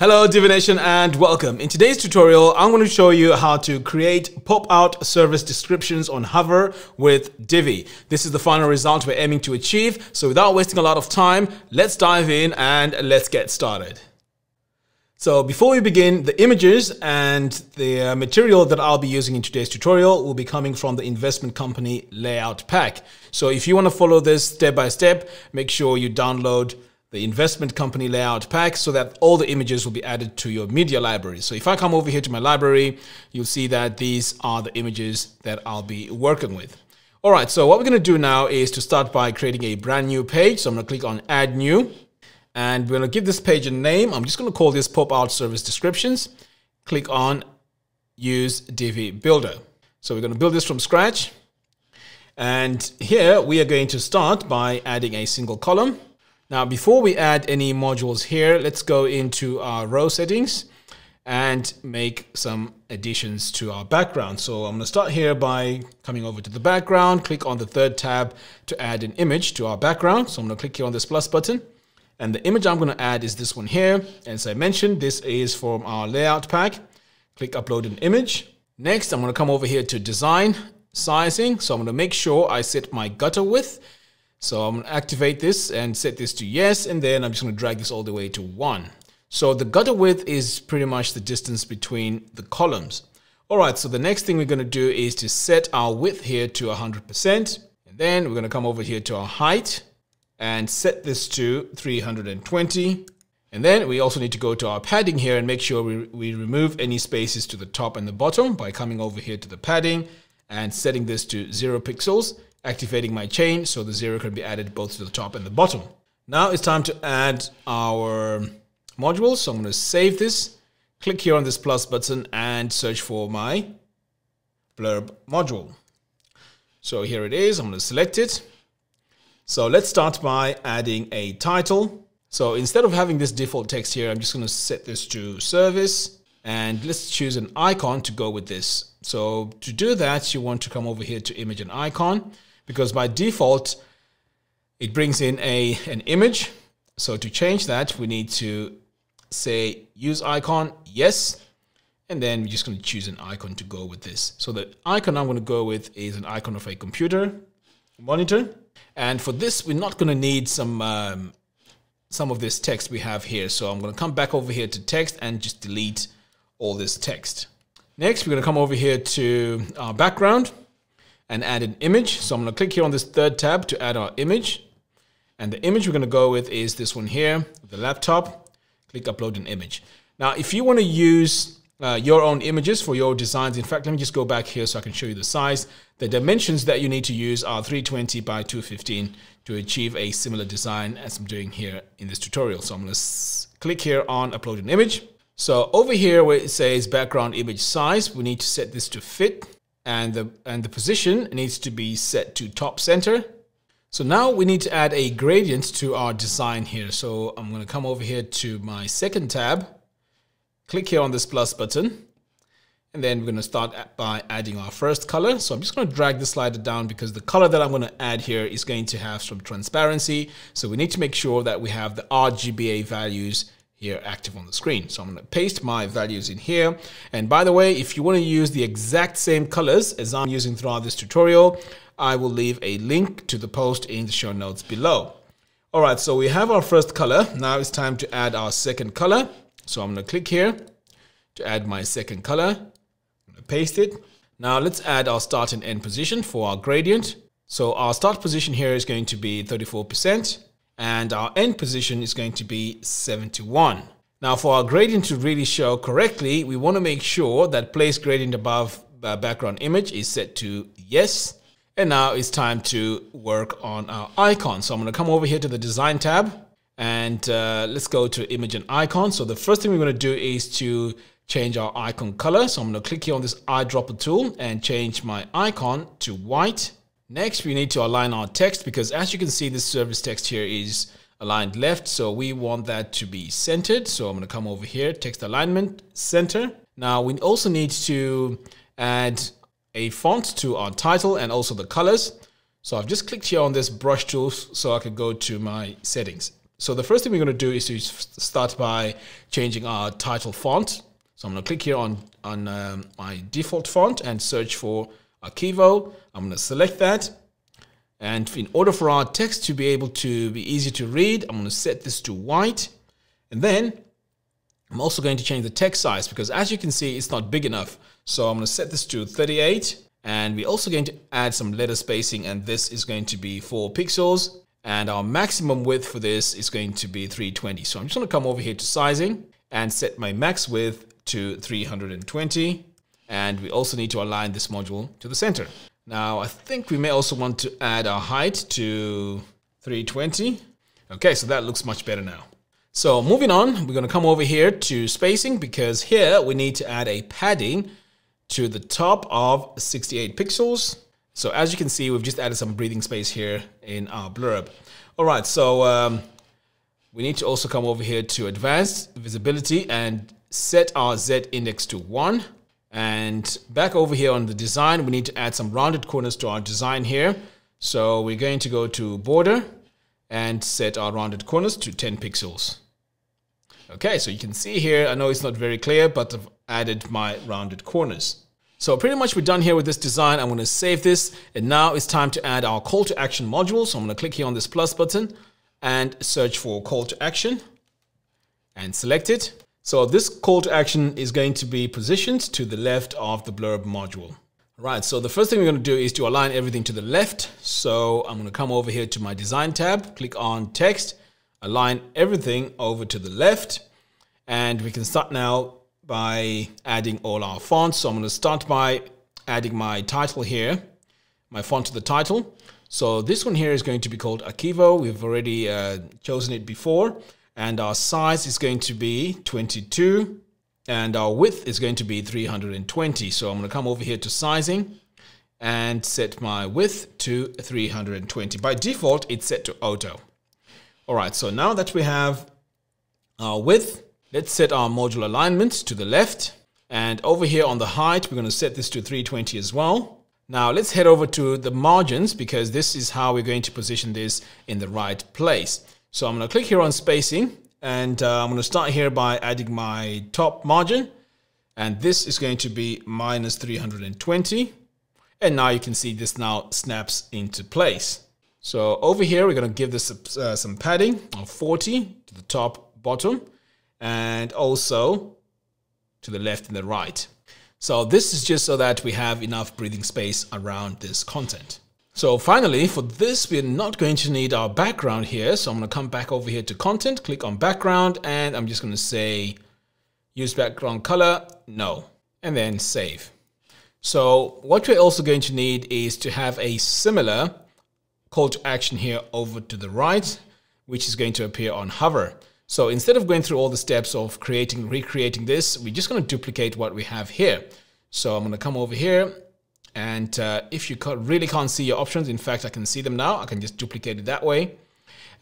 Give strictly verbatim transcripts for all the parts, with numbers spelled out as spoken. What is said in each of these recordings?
Hello Divi Nation and welcome. In today's tutorial, I'm going to show you how to create pop-out service descriptions on Hover with Divi. This is the final result we're aiming to achieve. So without wasting a lot of time, let's dive in and let's get started. So before we begin, the images and the material that I'll be using in today's tutorial will be coming from the Investment Company Layout Pack. So if you want to follow this step by step, make sure you download the Investment Company Layout Pack so that all the images will be added to your media library. So if I come over here to my library, you'll see that these are the images that I'll be working with. All right, so what we're going to do now is to start by creating a brand new page. So I'm going to click on Add New, and we're going to give this page a name. I'm just going to call this Pop-Out Service Descriptions. Click on Use Divi Builder. So we're going to build this from scratch. And here we are going to start by adding a single column. Now, before we add any modules here, let's go into our row settings and make some additions to our background. So I'm going to start here by coming over to the background, click on the third tab to add an image to our background. So I'm going to click here on this plus button, and the image I'm going to add is this one here. As I mentioned, this is from our layout pack. Click upload an image. Next, I'm going to come over here to design sizing. So I'm going to make sure I set my gutter width. So I'm going to activate this and set this to yes, and then I'm just going to drag this all the way to one. So the gutter width is pretty much the distance between the columns. All right, so the next thing we're going to do is to set our width here to one hundred percent. And then we're going to come over here to our height and set this to three hundred twenty. And then we also need to go to our padding here and make sure we, we remove any spaces to the top and the bottom by coming over here to the padding and setting this to zero pixels. Activating my chain so the zero can be added both to the top and the bottom. Now it's time to add our modules. So I'm going to save this, click here on this plus button and search for my blurb module. So here it is. I'm going to select it. So let's start by adding a title. So instead of having this default text here, I'm just going to set this to service and let's choose an icon to go with this. So to do that, you want to come over here to image and icon. Because by default, it brings in a, an image. So to change that, we need to say use icon, yes. And then we're just going to choose an icon to go with this. So the icon I'm going to go with is an icon of a computer monitor. And for this, we're not going to need some, um, some of this text we have here. So I'm going to come back over here to text and just delete all this text. Next, we're going to come over here to our background and add an image. So I'm going to click here on this third tab to add our image. And the image we're going to go with is this one here, the laptop. Click upload an image. Now, if you want to use uh, your own images for your designs, in fact, let me just go back here so I can show you the size. The dimensions that you need to use are three twenty by two fifteen to achieve a similar design as I'm doing here in this tutorial. So I'm going to click here on upload an image. So over here where it says background image size, we need to set this to fit. And the, and the position needs to be set to top center. So now we need to add a gradient to our design here. So I'm going to come over here to my second tab, click here on this plus button, and then we're going to start by adding our first color. So I'm just going to drag the slider down because the color that I'm going to add here is going to have some transparency. So we need to make sure that we have the R G B A values here active on the screen. So I'm going to paste my values in here. And by the way, if you want to use the exact same colors as I'm using throughout this tutorial, I will leave a link to the post in the show notes below. All right, so we have our first color. Now it's time to add our second color. So I'm going to click here to add my second color. I'm going to paste it. Now let's add our start and end position for our gradient. So our start position here is going to be thirty-four percent. And our end position is going to be seventy-one. Now for our gradient to really show correctly, we want to make sure that place gradient above background image is set to yes. And now it's time to work on our icon. So I'm going to come over here to the design tab and uh, let's go to image and icon. So the first thing we're going to do is to change our icon color. So I'm going to click here on this eyedropper tool and change my icon to white. Next, we need to align our text because as you can see, this service text here is aligned left. So we want that to be centered. So I'm going to come over here, text alignment, center. Now we also need to add a font to our title and also the colors. So I've just clicked here on this brush tool so I could go to my settings. So the first thing we're going to do is to start by changing our title font. So I'm going to click here on, on um, my default font and search for Archivo. I'm going to select that. And in order for our text to be able to be easy to read, I'm going to set this to white. And then I'm also going to change the text size because, as you can see, it's not big enough. So I'm going to set this to thirty-eight. And we're also going to add some letter spacing, and this is going to be four pixels. And our maximum width for this is going to be three twenty. So I'm just going to come over here to sizing and set my max width to three hundred twenty. And we also need to align this module to the center. Now, I think we may also want to add our height to three twenty. Okay, so that looks much better now. So moving on, we're going to come over here to spacing, because here we need to add a padding to the top of sixty-eight pixels. So as you can see, we've just added some breathing space here in our blurb. All right, so um, we need to also come over here to advanced visibility and set our Z index to one. And back over here on the design, we need to add some rounded corners to our design here. So we're going to go to border and set our rounded corners to ten pixels. Okay, so you can see here, I know it's not very clear, but I've added my rounded corners. So pretty much we're done here with this design. I'm going to save this. And now it's time to add our call to action module. So I'm going to click here on this plus button and search for call to action and select it. So this call to action is going to be positioned to the left of the blurb module. All right, so the first thing we're going to do is to align everything to the left. So I'm going to come over here to my design tab, click on text, align everything over to the left. And we can start now by adding all our fonts. So I'm going to start by adding my title here, my font to the title. So this one here is going to be called Archivo. We've already uh, chosen it before. And our size is going to be twenty-two, and our width is going to be three hundred twenty. So I'm going to come over here to sizing and set my width to three hundred twenty. By default, it's set to auto. All right, so now that we have our width, let's set our module alignment to the left. And over here on the height, we're going to set this to three twenty as well. Now let's head over to the margins, because this is how we're going to position this in the right place. So I'm going to click here on spacing, and uh, I'm going to start here by adding my top margin, and this is going to be minus three hundred twenty. And now you can see this now snaps into place. So over here, we're going to give this uh, some padding of forty to the top, bottom, and also to the left and the right. So this is just so that we have enough breathing space around this content. So finally, for this, we're not going to need our background here. So I'm going to come back over here to content, click on background, and I'm just going to say use background color, no, and then save. So what we're also going to need is to have a similar call to action here over to the right, which is going to appear on hover. So instead of going through all the steps of creating, recreating this, we're just going to duplicate what we have here. So I'm going to come over here. And uh, if you can't, really can't see your options, in fact, I can see them now. I can just duplicate it that way.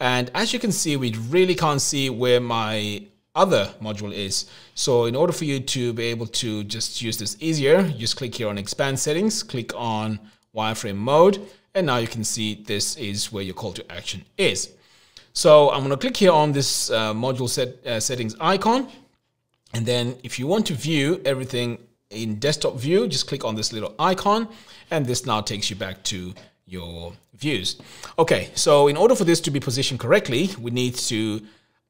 And as you can see, we really can't see where my other module is. So in order for you to be able to just use this easier, just click here on expand settings, click on wireframe mode. And now you can see this is where your call to action is. So I'm going to click here on this uh, module set, uh, settings icon. And then if you want to view everything in desktop view, just click on this little icon, and this now takes you back to your views. Okay, so in order for this to be positioned correctly, we need to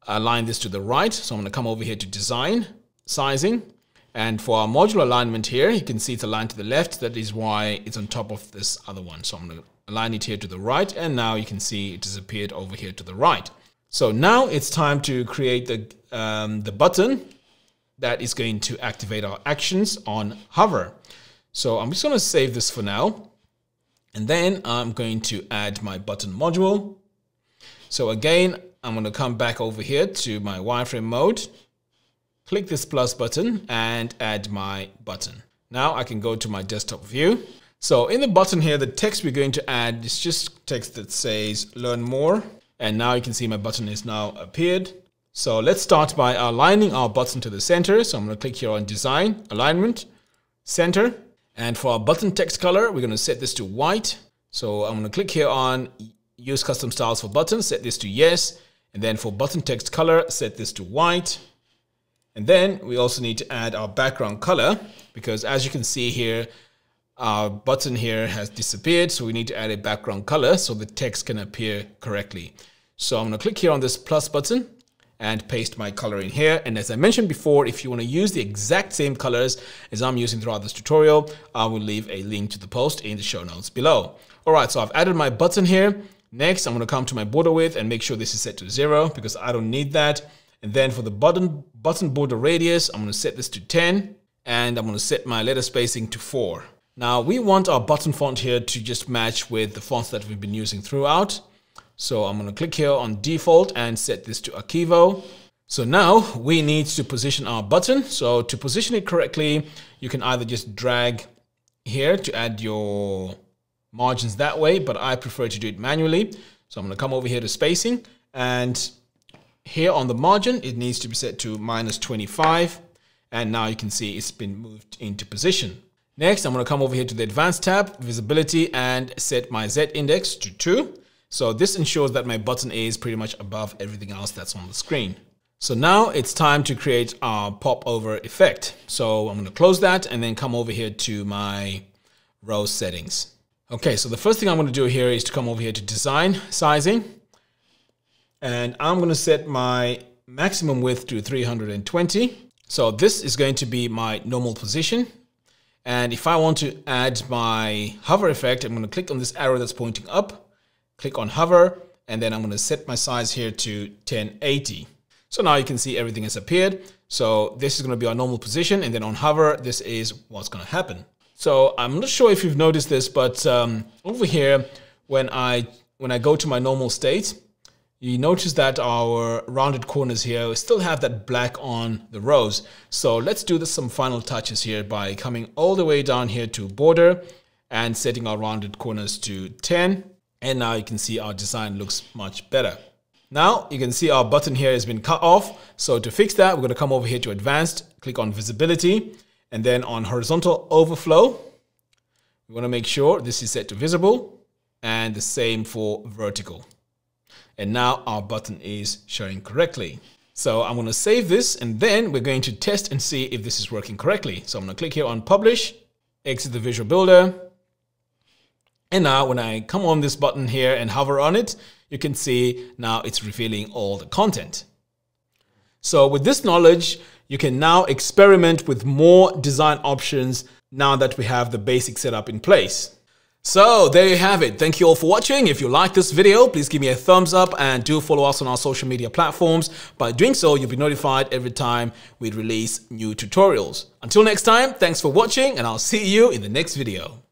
align this to the right. So I'm going to come over here to design, sizing, and for our module alignment here, you can see it's aligned to the left. That is why it's on top of this other one. So I'm going to align it here to the right, and now you can see it has appeared over here to the right. So now it's time to create the, um, the button that is going to activate our actions on hover. So I'm just going to save this for now. And then I'm going to add my button module. So again, I'm going to come back over here to my wireframe mode, click this plus button and add my button. Now I can go to my desktop view. So in the button here, the text we're going to add is just text that says learn more. And now you can see my button is now appeared. So let's start by aligning our button to the center. So I'm going to click here on design, alignment, center. And for our button text color, we're going to set this to white. So I'm going to click here on use custom styles for buttons, set this to yes. And then for button text color, set this to white. And then we also need to add our background color, because as you can see here, our button here has disappeared. So we need to add a background color so the text can appear correctly. So I'm going to click here on this plus button and paste my color in here. And as I mentioned before, if you want to use the exact same colors as I'm using throughout this tutorial, I will leave a link to the post in the show notes below. All right, so I've added my button here. Next, I'm going to come to my border width and make sure this is set to zero because I don't need that. And then for the button button border radius, I'm going to set this to ten, and I'm going to set my letter spacing to four. Now we want our button font here to just match with the fonts that we've been using throughout. So I'm going to click here on default and set this to Archivo. So now we need to position our button. So to position it correctly, you can either just drag here to add your margins that way, but I prefer to do it manually. So I'm going to come over here to spacing, and here on the margin, it needs to be set to minus twenty-five. And now you can see it's been moved into position. Next, I'm going to come over here to the Advanced tab, Visibility, and set my Z index to two. So this ensures that my button is pretty much above everything else that's on the screen. So now it's time to create our popover effect. So I'm going to close that and then come over here to my row settings. Okay, so the first thing I'm going to do here is to come over here to Design, Sizing, and I'm going to set my maximum width to three hundred twenty. So this is going to be my normal position. And if I want to add my hover effect, I'm going to click on this arrow that's pointing up, click on hover, and then I'm going to set my size here to ten eighty. So now you can see everything has appeared. So this is going to be our normal position. And then on hover, this is what's going to happen. So I'm not sure if you've noticed this, but um, over here, when I, when I go to my normal state, you notice that our rounded corners here still have that black on the rows. So let's do this, some final touches here by coming all the way down here to border and setting our rounded corners to ten. And now you can see our design looks much better. Now you can see our button here has been cut off. So to fix that, we're going to come over here to Advanced, click on Visibility, and then on Horizontal Overflow, we want to make sure this is set to Visible, and the same for Vertical. And now our button is showing correctly. So I'm going to save this, and then we're going to test and see if this is working correctly. So I'm going to click here on Publish, exit the Visual Builder. And now when I come on this button here and hover on it, you can see now it's revealing all the content. So with this knowledge, you can now experiment with more design options now that we have the basic setup in place. So there you have it. Thank you all for watching. If you like this video, please give me a thumbs up and do follow us on our social media platforms. By doing so, you'll be notified every time we release new tutorials. Until next time, thanks for watching, and I'll see you in the next video.